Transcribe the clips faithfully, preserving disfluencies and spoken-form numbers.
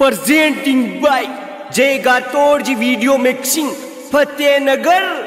presenting by Jai Gathod Ji Video Mixing, Fatehnagar.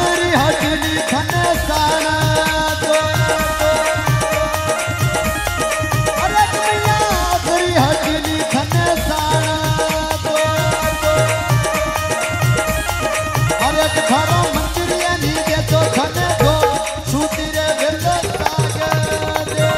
तेरी हजली खने सारा दो अरे मैया तेरी हजली खने सारा दो अरे खरो मंजरिया नी दे तो खने दो छूती रे बिरला सागे दे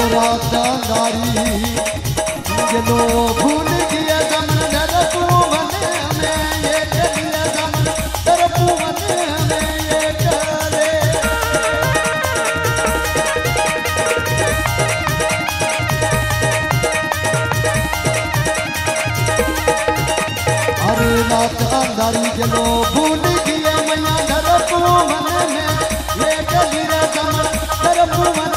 राधा नारी जनो भूल गया गम दरपू बने हमें ये दिया गम दरपू बने हमें ये करे अरे राधा नारी जनो भूल गया मैया दरपू बने में ये दिया गम दरपू बने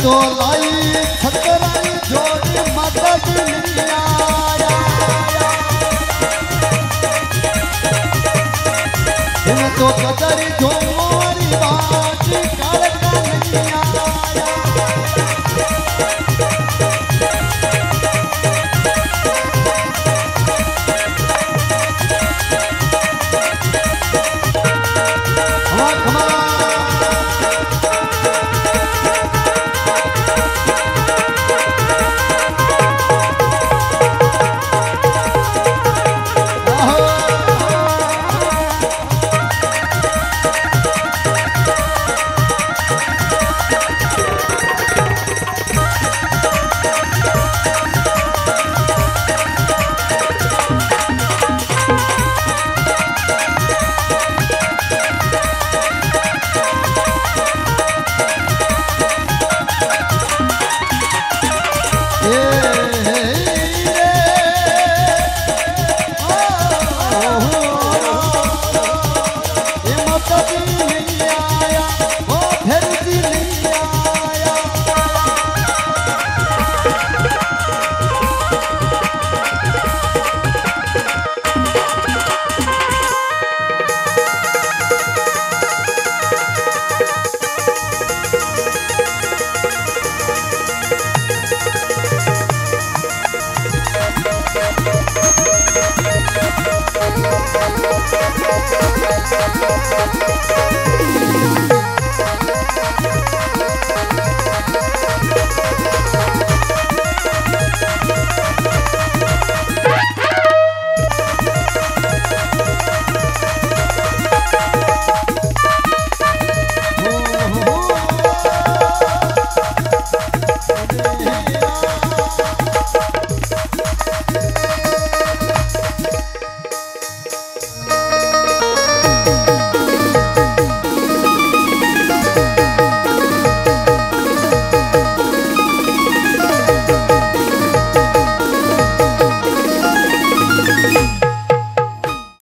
तो